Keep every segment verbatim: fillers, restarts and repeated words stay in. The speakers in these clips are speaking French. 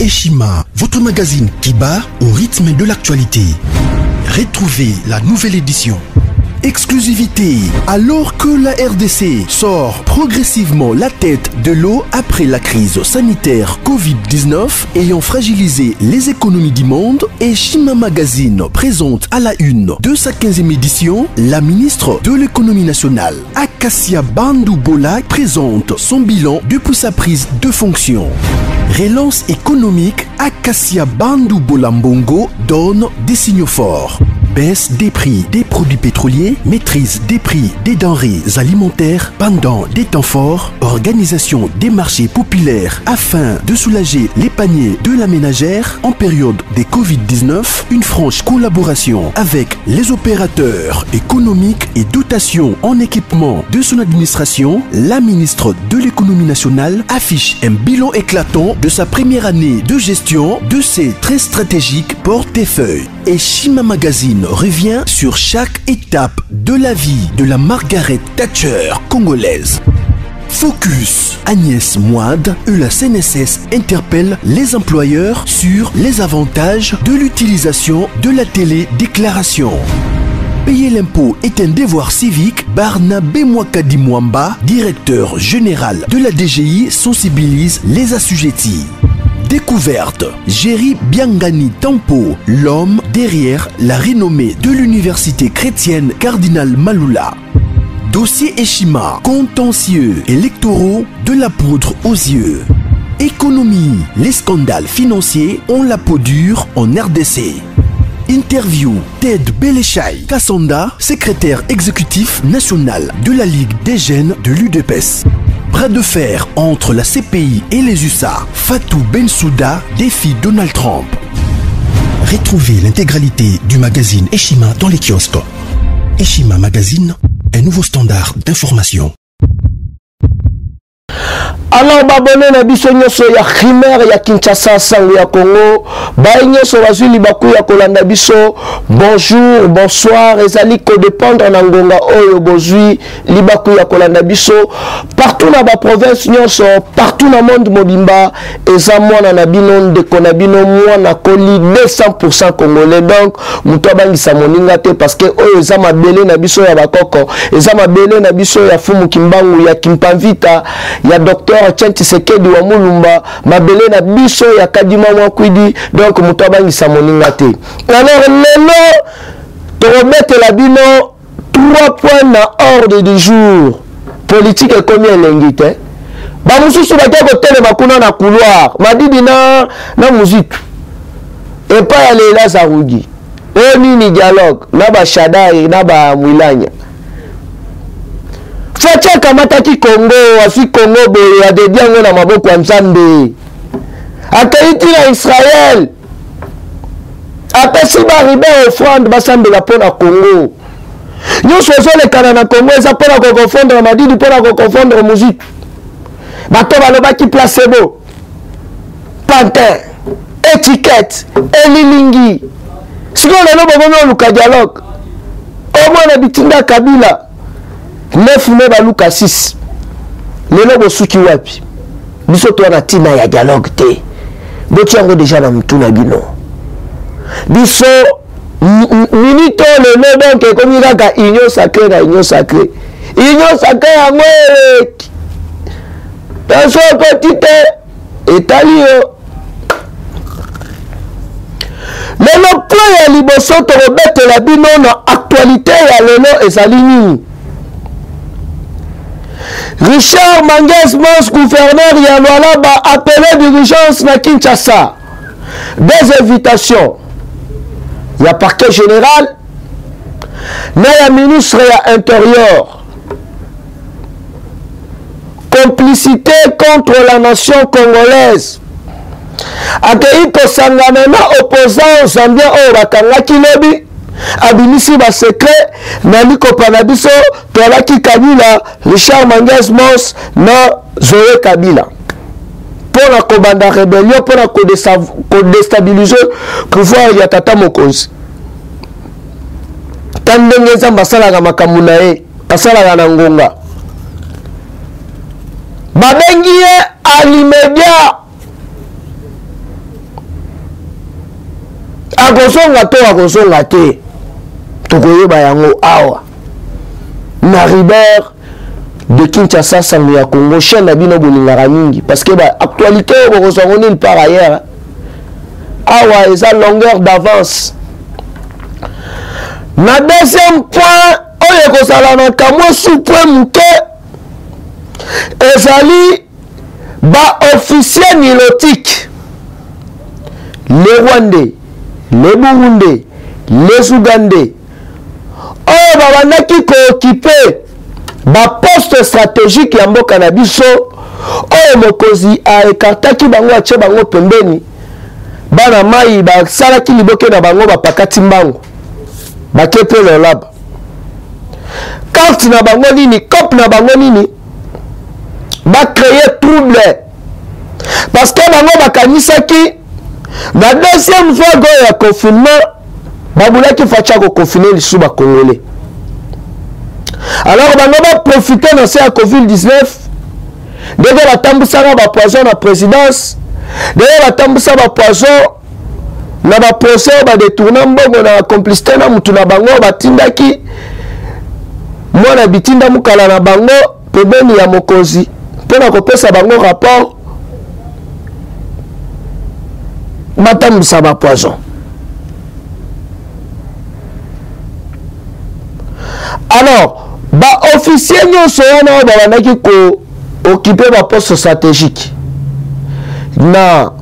Eshima, votre magazine qui bat au rythme de l'actualité. Retrouvez la nouvelle édition. Exclusivité. Alors que la R D C sort progressivement la tête de l'eau après la crise sanitaire Covid dix-neuf ayant fragilisé les économies du monde, Eshima Magazine présente à la une de sa quinzième édition la ministre de l'économie nationale. Acacia Bandou-Bola présente son bilan depuis sa prise de fonction. Relance économique, Acacia Bandou-Bola Mbongo donne des signaux forts. Baisse des prix des produits pétroliers, maîtrise des prix des denrées alimentaires pendant des temps forts, organisation des marchés populaires afin de soulager les paniers de la ménagère en période des Covid dix-neuf, une franche collaboration avec les opérateurs économiques et dotation en équipement de son administration, la ministre de l'économie nationale affiche un bilan éclatant de sa première année de gestion de ses très stratégiques portefeuilles. Eshima Magazine revient sur chaque étape de la vie de la Margaret Thatcher congolaise. Focus. Agnès Moide et la C N S S interpellent les employeurs sur les avantages de l'utilisation de la télédéclaration. Payer l'impôt est un devoir civique. Barnabé Mwakadimwamba, directeur général de la D G I, sensibilise les assujettis. Découverte, Jerry Biangani Tempo, l'homme derrière la renommée de l'université chrétienne Cardinal Malula. Dossier Eshima, contentieux électoraux de la poudre aux yeux. Économie, les scandales financiers ont la peau dure en R D C. Interview, Ted Beleschay, Kassanda, secrétaire exécutif national de la Ligue des jeunes de l'U D P S. Bras de fer entre la C P I et les U S A. Fatou Bensouda défie Donald Trump. Retrouvez l'intégralité du magazine Eshima dans les kiosques. Eshima Magazine, un nouveau standard d'information. Alors, babone na biso nyoso ya khimère ya Kinshasa sango ya Congo, ba nyoso bazuli baku ya kolanda biso, bonjour, bonsoir, ezali ko dépendre na ngonga oyo bozui libaku ya kolanda biso, partout na ba province nyoso, partout na monde mobimba, eza mwana na bino ndeko na bino mwana koli deux cents pour cent congolais, donc muto bangisa moninga te parce que oyo eza mabele na biso ya bakoko, eza mabele na biso ya fumu Kimbangu ya Kimpavita ya docteur Tshisekedi wa Mulumba mabele na biso ya kadima mwakwidi donc mutabangi sa moninga te. Alors lelo torobete la bino trois points na ordre du jour politique et combien lengi te ba mususu batako tele bakuna na couloir madidi na na muzitu et pas aller là ça rugi e nini dialogue na ba shadai na ba mwilanya Fatia kamataki Congo, asi Congo be ya dediango na maboko ya Nzambe. Akaiti na Israël. Apesi ba ribe offrande basambe la pona Congo. Nyonso zole kana na Congo eza pona ko confondre madidi pona ko confondre musique. Bato balobaki placebo. Pantin, étiquette, elilingi. Sinon lelo bobono luka dialogue. Omo na bitinda Kabila. neuf mai baluka six lelo bosuki wapi biso to na tina ya dialogue te botiango déjà na mutuna bino biso minute lelo donc comme kaka union sacrée na union sacrée union sacrée ya mwele taso petite etalio lelo point ya liboso to bete la bino na actualité ya lelo ezali nini Richard Manguez, mons gouverneur Yalwala, a appelé d'urgence na Kinshasa. Des invitations. Il y a parquet général, il y a ministre et intérieur. Complicité contre la nation congolaise. Accueilli que Sangamena opposant aux Zambiens au Bakanga Kinobi. Abinisi ba secret naliko panabiso tolaki Kabila Richard Manguez Mons na Zoé Kabila pour la kobanda rébellion pour la déstabiliser pouvoir ya tata mokonzi tandenge zamba sala ga makambu na e asala na ngonga babengiye alimedia Akosonga to akosonga te. Tokoyeba yango awa. Na Ribert de Kinshasa Sambu ya Congo chaîne abino bolingara mingi parce que ba actualité bokosangone par ailleurs. Awa eza longueur d'avance. Na deuxième point oyo kosala na kamwe sous point muke. Ezali ba officier nilotique. Les Rwandais, les Burundais, les Ougandais. Oh, babana qui occuper ba poste stratégique ya mboka na biso. Oh, mokozi a écarté ki bango ache bango pembeni. Bana mai ba sala ki liboke na bango ba pakati mbango. Ba kepe le lab. Carte na bango nini, cop na bango nini. Ba créer trouble. Parce que bango ba kanisa ki la deuxième fois qu'il y a confinement, Baboula qui fait chaque confinement les sous congolais. Alors on va profiter de ce Covid dix-neuf. Dès que la tamboussa va poison la présidence, dès que la tamboussa va poison, la procès va détourner, on a complicité, on a bango, on a tindaki, moi la bitinda mukala na bango, problème ya mokozi. Pour la copie sa bango rapport. Madame Saba Poison. Alors, bah officier nous sommes dans la qui occupe ma poste stratégique. Na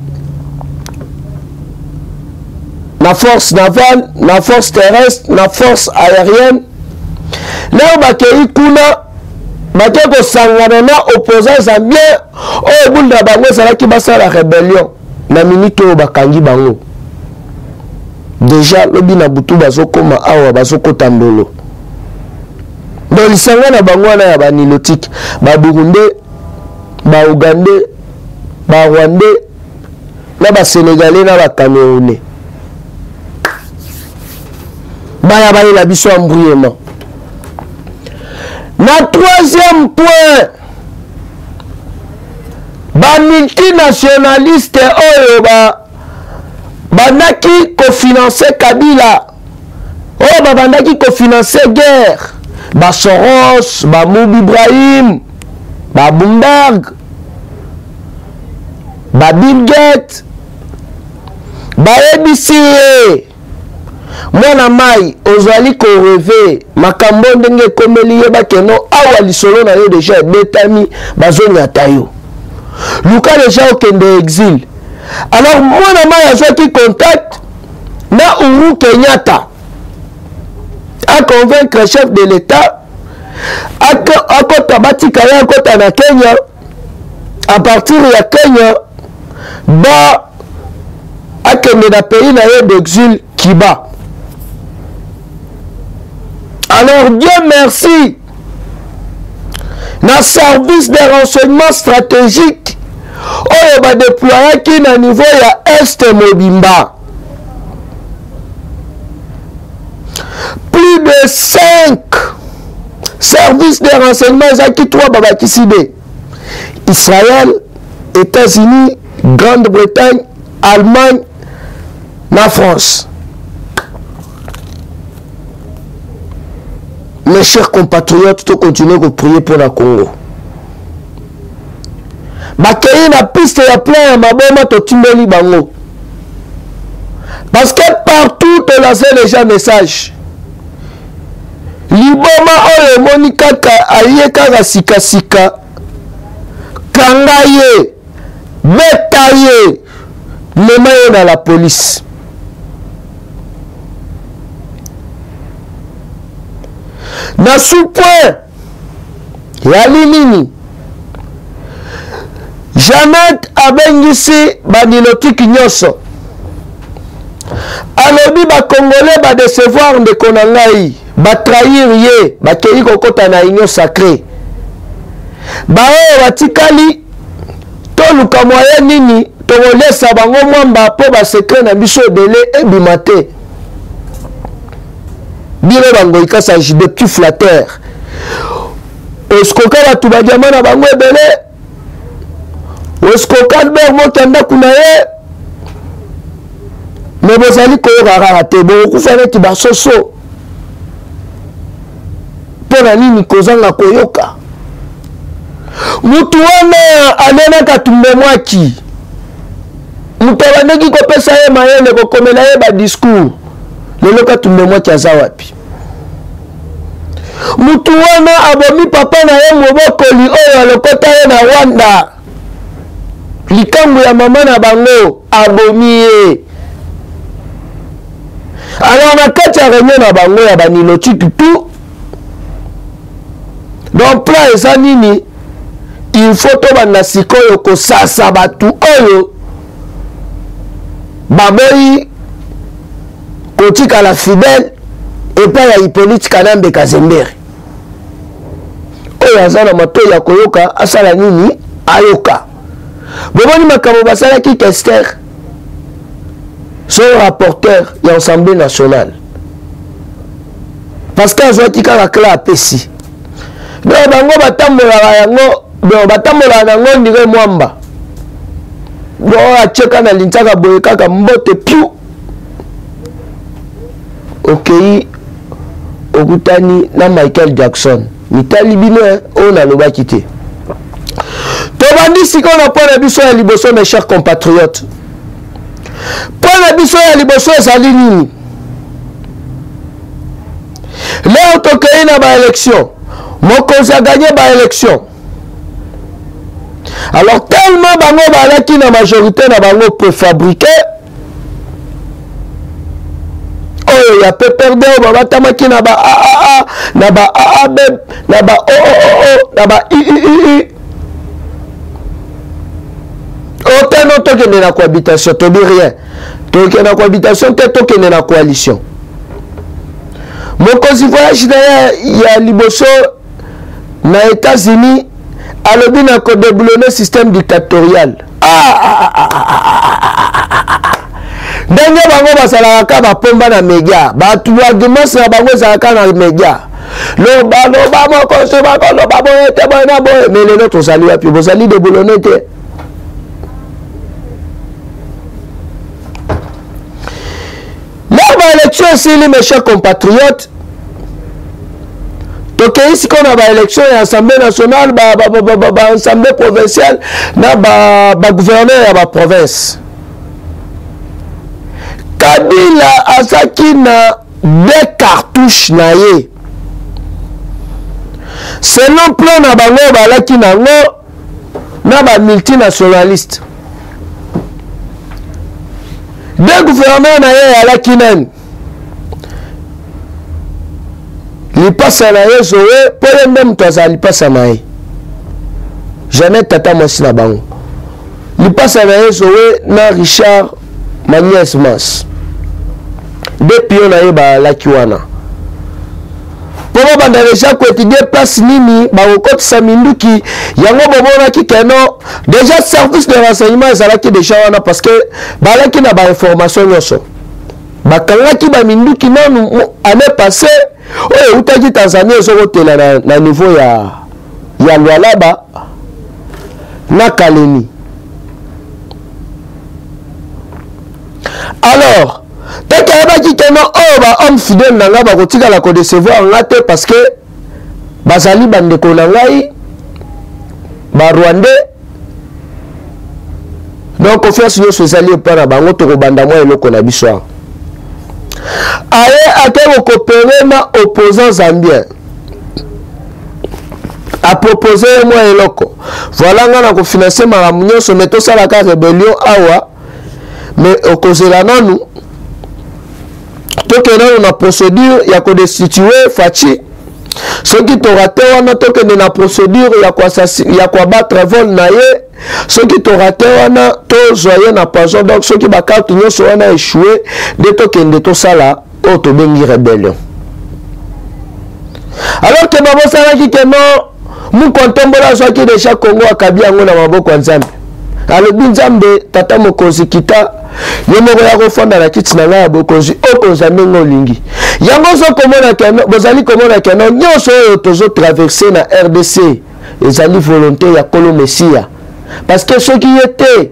la force navale, la force terrestre, la force aérienne. Là bah qui kuna bah qui ko sangana opposant ça bien au bout de la bango ça qui basa la rébellion. Na minute o bakangi bango déjà lobi na butu bazokoma awa bazokota ndolo ndo lisanga na bango na ya banilotique ba Burundi ba Uganda ba Rwanda na ba Sénégalais na ba Camerounais baya baya la biso embrouillement. Na troisième point ba multinationaliste oyo ba bandaki kofinancer Kabila. Oyo ba bandaki kofinancer guerre. Ba Soros, ba Moub Ibrahim, ba Bloomberg, ba Bill Gates, ba R D C. Mwana mai ozali ko rêver makambo ndenge komeli yeba keno awa lisolo na yo déjà betami bazoni atayo. Luka déjà au Kende exil. Alors moi na ya qui contacte na Uhuru Kenyatta à convaincre le chef de l'État à kota batika ya kota na Kenya à partir de Kenya ba à Kende na pays na yo d'exil Kiba. Alors Dieu merci. Na service de renseignement stratégique oyo ba déployer ki na niveau ya Est Mobimba. Plus de cinq services de renseignement zaki trois baba kiside. Israël, États-Unis, Grande-Bretagne, Allemagne, la France. Mes chers compatriotes, tout continuer de prier pour la Congo. Bakeye na piste ya plein ya maboma to timbeli bango. Parce que partout on lance déjà message. Liboma oyo monika ka ayeka ga sika sika. Kangaye, betaye, memaye na la police. Na sous-point, Yalimini, Janet Abengisi Banilotique Nyoso, Alobi ba Congolais ba décevoir de Konangai, ba trahir ye, ba kei kokota na union sacrée, ba e watikali, to luka moye nini, to wole sabango mwamba po ba secret na biso dele e bimate. Bire bango ikasa jibe plus flatter. Oskoka batu ba diamana bango ebele. Oskoka ber motanda kuna ye. Mais vous allez rater, vous faites des basoso. Pour la ligne Kozanga Koyoka. Moutouane Alena Katumbemwaki. Moutouane qui kopesa ye mayele kokomela ye ba discours. Lelo Katumbemwaki azawapi. Moutouane abomi papa na ye mobokoli oyo alokota ye na Rwanda. Likambo ya mama na bango abomi ye. Alors on a quatre réunions à Bango et à Banilochi tout. Donc plan et ça nini. Il faut tomber dans ce qu'on ça ça bat tout oyo. Baboi Koti Kala Fidèle et pas la Hippolyte Kanambe Kazember. Oyo azana moto ya koyoka asala nini ayoka. Boboni makambo basala ki Kester. Son rapporteur de l'Assemblée nationale. Parce qu'il y a un clan à Pessi. Donc, il y a un batambo à Nangon, il y a un mwamba. Donc, il y a un boyaka mbote piou. Ok, Ogutani, na Michael Jackson. Mitali bino, on a le bas quitté. Tobandi, si on a pas la bise à Liboso, mes chers compatriotes. Pour la biso ya liboso ezali nini? Leo tokei na ba élection. Mokonzi a gagné ba élection. Alors tellement bango balaki na majorité na bango préfabriqué. Oh ya pe perdre ba batamaki na ba A A A, na ba A A B, na ba O O O, na ba I I I. Autant non toque n'est la cohabitation, tu dis rien. Toque n'est la cohabitation, tu toque n'est la coalition. Mon conseil voyage d'ailleurs, il y a Liboso, aux États-Unis, à l'objet d'un code de boulonneux système dictatorial. Ah ah ah ah ah ah ah. Dernier bango basalaka ba pomba na média, ba tuaguma sa bango salaka na média. Le balo ba mo konso ba ko lo ba boye te boye na boye, mais les autres saluent à puis vous allez de boulonneux te. Élection aussi, mes chers compatriotes. Donc ici qu'on a une élection à l'Assemblée nationale, à l'Assemblée provinciale, à la gouverneur et à la province. Kabila Azaki na deux cartouches naïe. Selon plan na bango balaki nango na ba multinationaliste. Deux gouverneurs naïe à la kinen. Il passe à la Zoé, pour le même temps, il passe à Maï. Jamais Tata Mossinabango. Il passe à la Zoé, na Richard Manguez Mas. Depuis on a eu la Kiwana. Pour moi, pendant les gens quotidiens, place Nini, Barokot Saminduki, Yango Bobona qui Keno, déjà service de renseignement, ils allaient déjà parce que, Balaki n'a pas d'informations, Yosso. Bakalaki Baminduki, non, année passée. Oh, tu as dit Tanzanie, ils ont été là, au niveau ya ya Lualaba, na Kaleni. Alors, tant qu'il y a dit que non, oh, bah, homme fidèle, nanga, bah, quand il a la décevoir, on a parce que, bah, Zali, bah, Ndeko, Nangaï, bah, Rwandais, donc, confiance, nous, ce Zali, bah, bah, on te rebanda, moi, et le Konabisoir. Aye até coopérer ma opposant zambien a proposé moi et loco voilà nga na ko financer ma munyo so meto sala ka rébellion awa mais okozela nanu toke na na procédure ya ko destituer Fachi ce qui t'aura te wana toke na procédure ya ko ya ko battre vol na ye ce qui t'aura te wana to joye na prison donc ce qui ba carte nyo so wana échoué de toke de to sala auto bengi rébellion. Alors que Babo Saraki que non, nous comptons pour la joie qui déjà Congo a Kabila on a Maboko Nzambe. Alors Binzambe, Tata Mokozi Kita, Yemoko ya refondre la kit na la Bokozi, Oko Nzambe Ngolingi. Yangozo komona keno, Bozali komona keno, Nyoso otozo traverser na R D C, ezali volonté ya Kolo Messia. Parce que ceux qui étaient,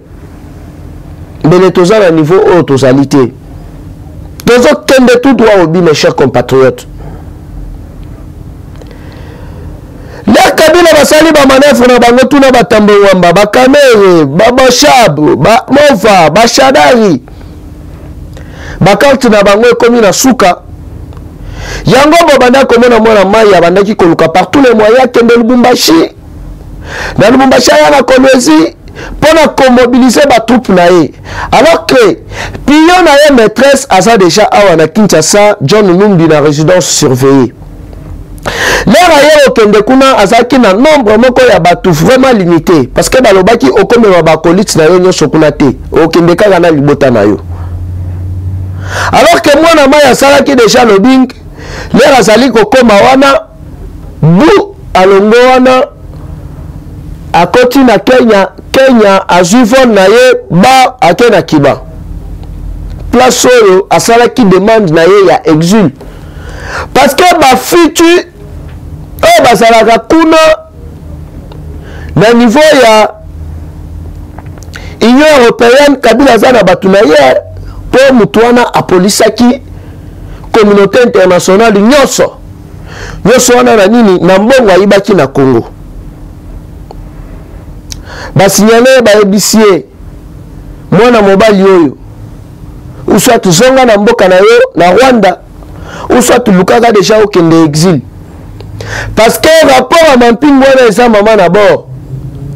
mais les tozala niveau haut tozalité. tozokende tout droit au but, mes chers compatriotes. Les Kabila basali ba manœuvre na bango tuna batambe wamba ba kamere ba bashabu ba mova ba shadari ba kalti na bango ekomi na suka yango ba banda komona mwana mai abandaki koluka par tous les moyens kende Lubumbashi na Lubumbashi ya na Kolwezi pona komobiliser ba troupe na ye alors que pion na ye maîtresse aza déjà awa na Kinshasa John Lumbi na résidence surveillée. L'air ailleurs au Kendekuna, Azaki n'a nombre moko ya batu vraiment limité. Parce que balobaki okome wabakolits na yo nyo sokunate. Au Kendeka gana libota na yo. Alors que moi na maya salaki déjà le bing, l'air azali kokoma wana, bou alongo wana, akoti na Kenya, Kenya, azuvon na ye, ba ake na kiba. Place oyo, asalaki demande na ye ya exil. Parce que ma future eh ba salaka kuna na niveau ya Union européenne Kabila za na batu na ye po mutwana apolisaki communauté internationale nyoso nyoso wana na nini na mbongo aibaki na Congo ba signale ba ebisie mwana mobali oyo uswa tuzonga na mboka na yo na Rwanda ou soit tu l'as déjà au Kende exil. Parce que rapport à mon pingouin et sa maman à bord,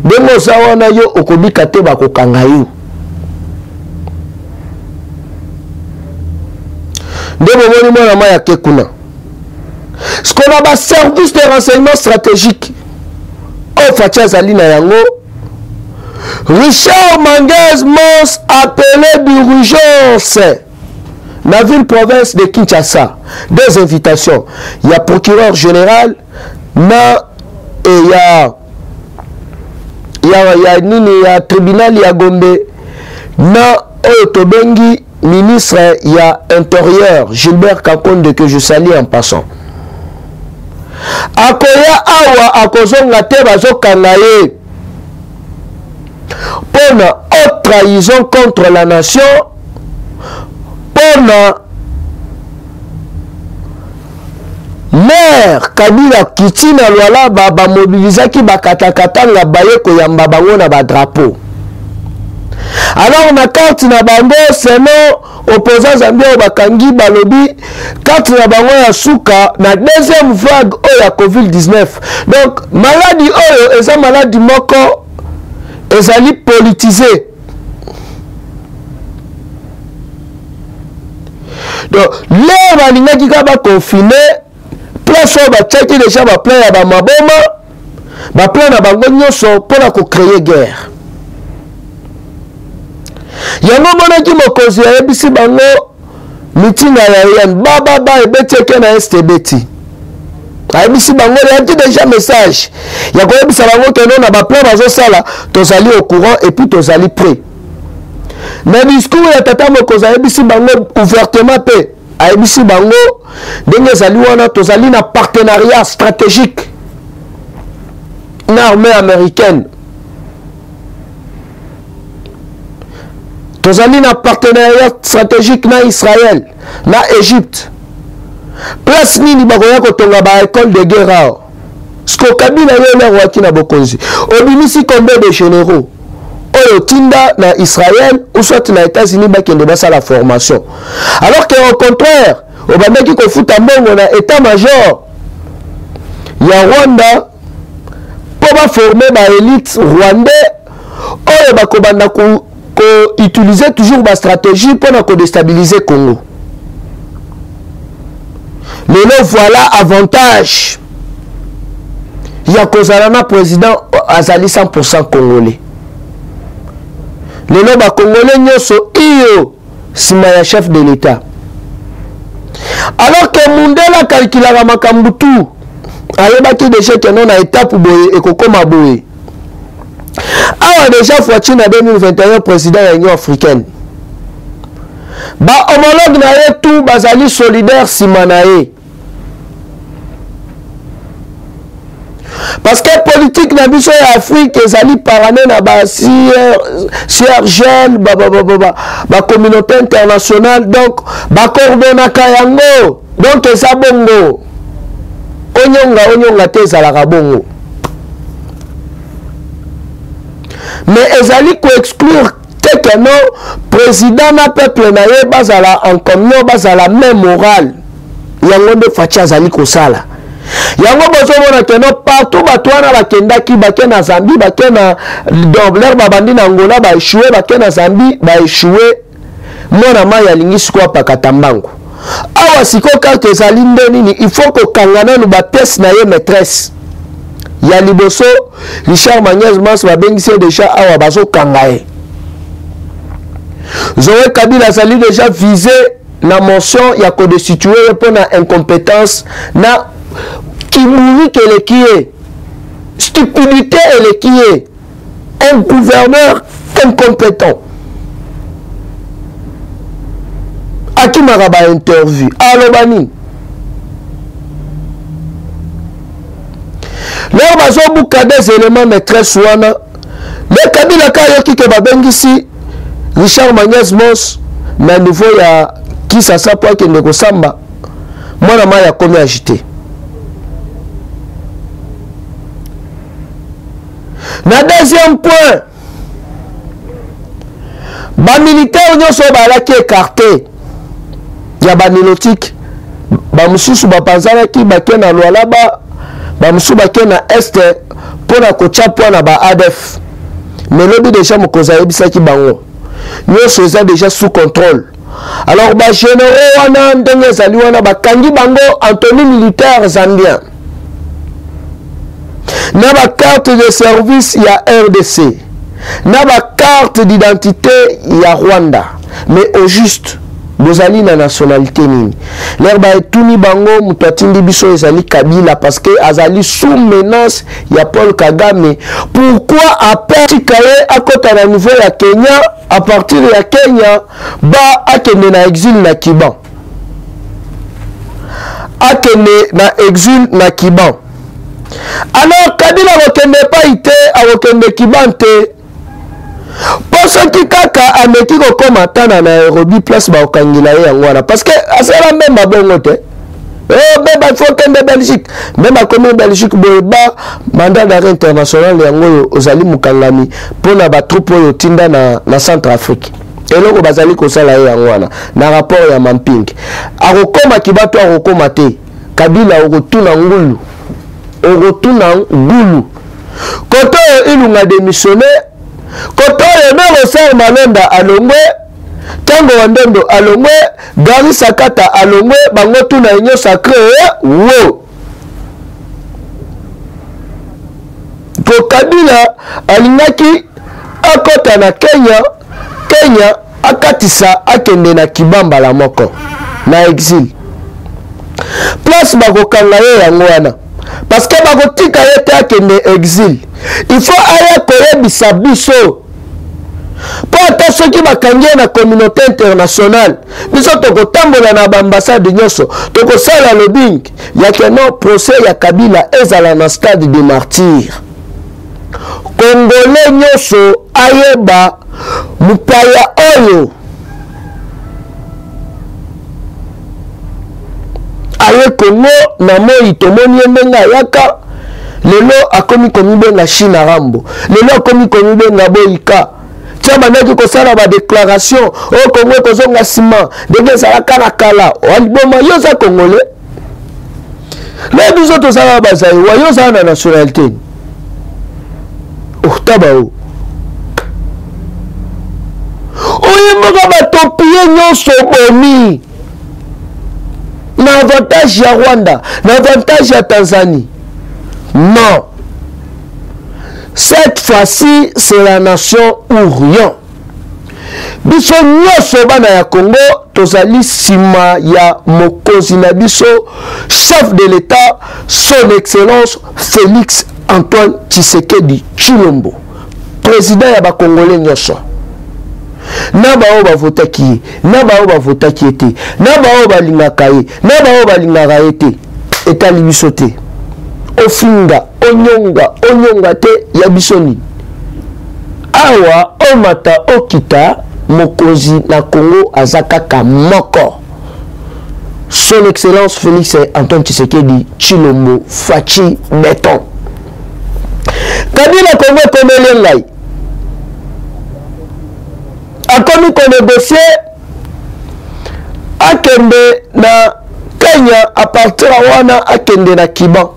de mon sawana yo au Kobi Kate Bako Kangayou. De mon monument à Maya Kekuna. Ce qu'on a bas service de renseignement stratégique. Oh, Fatia Zalina Yango. Richard Manguez Mons appelé d'urgence. La ville-province de Kinshasa, des invitations. Il y a procureur général, na, et il y a, il y a, il y a, il y a tribunal, il y a Gombe, na, Otobengi, ministre, il y a intérieur, Gilbert Kakonde, que je salue en passant. Akoya awa, akozonga te bazo kanaye, pour une haute trahison contre la nation, maire Kabila Kitina Lwala baba mobilisaki bakatakatanga bayeko ya mbabango na badrapeau. Alors na carte na bango seulement opposant Zambia bakangi balobi carte na bango ya suka na deuxième vague o ya covid dix-neuf. Donc maladie oyo eza maladie moko ezali politisé. Donc, les Malina qui sont confinés, place où ils checkent déjà les plans à Bamaboma, plans à Bangonyo sont pour créer guerre. Il y a un moment qui me cause, il y a un petit bango, meeting à Yayan, Bababa et Beteken à S T B T. Il y a déjà un message. Il y a un petit bango qui est dans plan à Zosala, tous allés au courant et puis tous allés prêts. Mais le discours de Tata Mokoza Ebisi Bango ouvertement paix. A Ebisi Bango, Dengue Zaliwana Tozali na partenariat stratégique. Une armée américaine. Tozali na partenariat stratégique na Israël, na Égypte. Place Nini Bagoya Kotonga ba école de guerre. Sko Kabila Yele Rwakina Bokonzi. Obimisi Kombe de généraux. Oyo tinda na Israël ou soit na États-Unis bakende basa la formation. Alors que au contraire, obandaki kofuta mbongo na état-major ya Rwanda pour ba former ba élite rwandais oyo bakobanda ko utiliser toujours ba stratégie pour na ko déstabiliser Congo. Mais là voilà avantage. Ya kozalana président azali cent pour cent congolais. Les nobles congolais nyoso iyo simaya chef de l'État. Alors que Mundela calculera makambutu, alebaki déjà que non a étape boye et kokoma boye. Alors déjà Fouachina deux mille vingt et un président de l'Union africaine. Ba homologue nae tout bazali solidaire simanae. Parce que politique na biso ya Afrique ezali parane na ba Siergel ba ba ba ba communauté internationale donc ba coordonna kayango donc eza bongo. Onyonga onyonga te ezalaka bongo. Mais ezali ko exclure que non président na peuple na ye bazala en communion bazala même morale. Yango de facha ezali ko sala. Yango bozomona que non partout batwana bakendaki bake na Zambie bake na Dobler babandi na Angola ba échoué bake na Zambie ba échoué mona maya lingi sikwa pakata mbangu. Awa siko carte ezali ndeni il faut ko kangana no ba pes na ye maîtresse. Ya liboso Richard Manguez mas ba bengise déjà awa bazo kangaye. Zoé Kabila sali déjà visé la mention ya ko destituer pour na incompétence na kimuri que le qui est stupidité et le qui est un gouverneur incompétent. A qui m'a rabat interview à l'Obani. L'homme a son bouquin des éléments maîtresse ouana. Le Kabila Kayoki que va bien ici. Richard Manguez Mons, mais à nouveau, il y a qui ça s'apprend qui ne ressemble. Moi, la maille a combien agité. Le deuxième point, les militaires ne sont pas écartés. Il y a des nélotiques. Les gens qui sont dans l'Oualaba, les gens qui sont dans l'Est, pour la Kocha, pour la A D F. Mais le but déjà, c'est qu'ils sont nous sommes déjà sous contrôle. Alors, bah, généraux, on a un dernier salut, on a Kandi Bango, Anthony militaire zambien. Nous avons une carte de service, il y a R D C. Nous avons une carte d'identité, il y a Rwanda. Mais au juste, nous avons la nationalité. Nous avons tout mis Bango, nous avons dit que Kabila, parce que Azali sous menace, il y a Paul Kagame. Pourquoi après Tikaye, à côté de nouveau, il y a Kenya? À partir de la Kenya, ba akende na exil na Kiban. Akende na exil na Kiban. Alors Kabila wakende pa ite, awakende Kiban te. Poso ki kaka ameki ko koma tana na Nairobi place ba okangila ye ngwana parce que asala memba bongo te. Eh beba faut kende Belgique, memba comme Belgique beba mandat d'arrêt international yango ozali mukangami pona ba troupe yo tinda na na Centrafrique. Eloko bazali ko sala yango wana na rapport ya mapping. Akokoma kibato akokoma te. Kabila okotuna ngulu. Okotuna ngulu. Koto ilunga démissionner. Koto yemelo sala malenda alongwe. Tango wandondo alongwe, gari sakata alongwe, bango tuna inyo sacré, wow. Ko Kabila alingaki akota na Kenya, Kenya akatisa akende na Kibamba la moko na exil. Place bako kangaye yango wana. Parce que bako tika yete akende exil. Il faut aller koye bisabiso. Pour attention qui va gagner la communauté internationale, nous sommes dans l'ambassade de Nyoso, nous sommes dans le lobbying. Il y a un procès à Kabila et à la stade des martyrs. Congolais Nyoso, Ayeba, Mupaya Oyo. Aye Congo, Namo Itomoni Menga Yaka, Lelo a commis commis la Chine à Rambo, Lelo a commis commis la Boïka. Tiens, maintenant que ça la déclaration, au Congo, kozonga sima, dégé salaka na kala, bon yo za congolais. Mais nous autres ça va bazaï, yo za na nationalité. Otabao. Oyimoka batopie nyonso bomi. Na avantage ya Rwanda, na avantage ya Tanzanie. Non. Cette fois-ci, c'est la nation Orient. Biso nyoso bana ya Congo, tozali sima ya mokozi na biso, chef de l'État, son excellence Félix Antoine Tshisekedi Tshilombo, président ya ba Congolais nyoso. Na bao ba votaki, na bao ba votaki ete, na bao ba lingaka ye, na bao ba lingaka ete, etali biso te. Ofinga, onyonga onyonga te yabisoni awa omata okita mokozi na Congo azakaka moko. Son Excellence Félix Antoine Tshisekedi Tshilombo Fachi Beton. Kabila Congo comme l'enlaï. A commis qu'on négocie à Kembe na Kenya à partir à Wana à Kende na Kiban.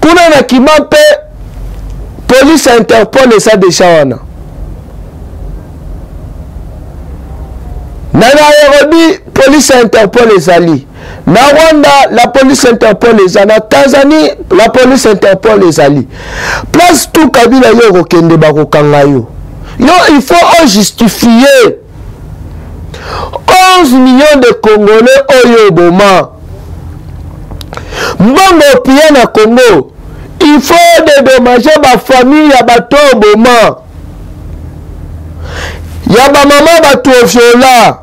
Kuna na Kiban pe police Interpol et ça déjà Wana. Na Nairobi, police Interpol et Zali. Na Rwanda, la police Interpol et Zali. Na Tanzanie, la police Interpol et Zali. Place tout Kabila yo Kende bako kangayo. Non, il faut en justifier. onze millions de Congolais au Yoboma. Mbongo pien na Congo. Il faut dédommager ma famille à Bato Oboma. Yaba maman Bato Viola.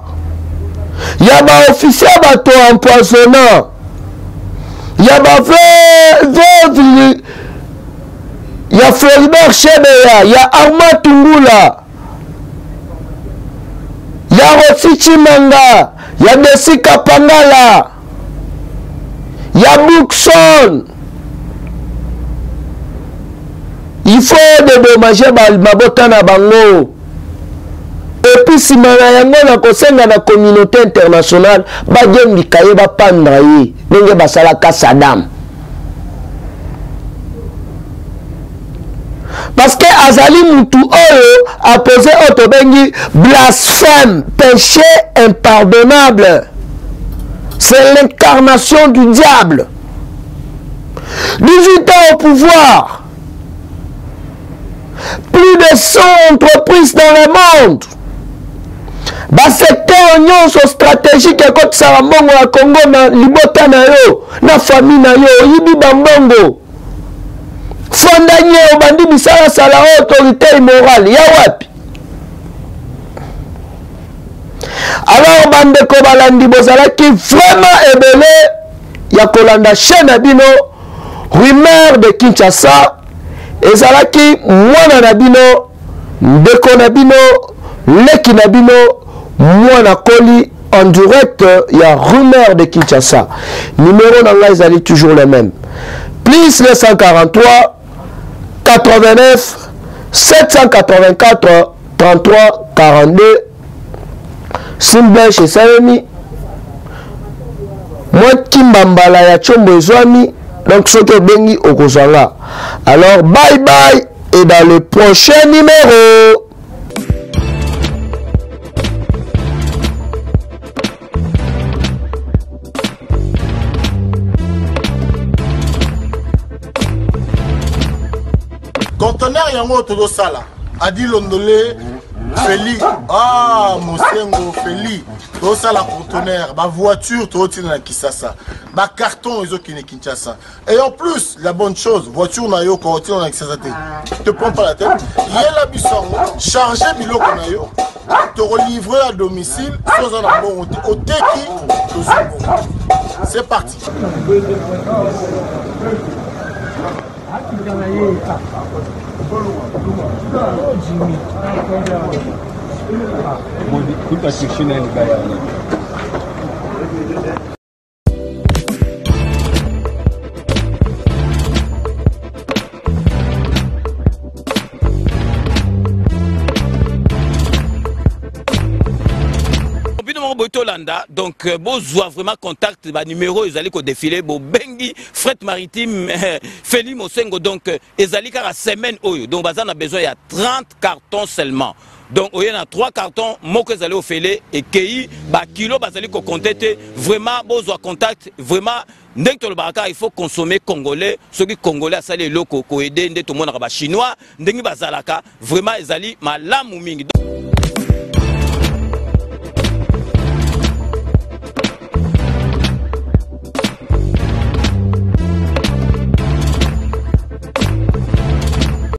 Yaba officier Bato empoisonnant. Yaba veuve. Il y a Fleury Borchébe, il y a Arma Tungou, il y a Refichi Manga, il y a Nessika Pangala, il y a Buxon. Il faut dédommager Mabotana Bango. Et puis si Manayango n'a conseillé la communauté internationale, Bagem di Kayeba Pandraï, Nenge Basala Kassanda. Parce que Azali Moutou Oyo a posé Otobengi blasphème, péché impardonnable. C'est l'incarnation du diable. dix-huit ans au pouvoir. Plus de cent entreprises dans le monde. Dans secteur union stratégique et côté Sarambongo à Congo, dans Libota Nayo, dans la famille Nayo, Yibi Bambongo. Fondanier au bandit bisara sala autorité immorale yawapi alors bande ko balandi bozalaki vraiment ebele ya kolanda chaîne bino rumeur de Kinshasa ezalaki mwana na bino ndeko na bino leki na bino mwana koli en direct ya rumeur de Kinshasa numéro dans là ezali toujours le même plus le cent quarante-trois quatre-vingt-neuf sept cent quatre-vingt-quatre trente-trois quarante-deux Simba chez Salemi moi Kimbambala ya chombo ezwami donc ce que bengi okozala alors bye bye et dans le prochain numéro. Conteneur yango todo sala adi londolé Félix ah mosengo Félix todo sala conteneur ba voiture todo tina na Kinshasa ba carton ezo kine Kinshasa et en plus la bonne chose voiture na yo ko tina na Kinshasa te te prends pas la tête yela bisango charger biloko na yo te relivrer à domicile sans en bon au teki c'est parti. Donc, vous avez vraiment contact, le numéro, vous allez défiler, vous bengi, fret maritime, Félix Mosengo, donc, vous allez à la semaine, donc, vous avez besoin de trente cartons seulement. Donc, il y a trois cartons, vous allez au félé, et K I, kilo, vous allez compter, vraiment, vous avez contact, vraiment, il faut consommer congolais, ceux qui congolais, ça les locaux, aider, tout le monde, chinois, vraiment, ils allaient, malam ou ming.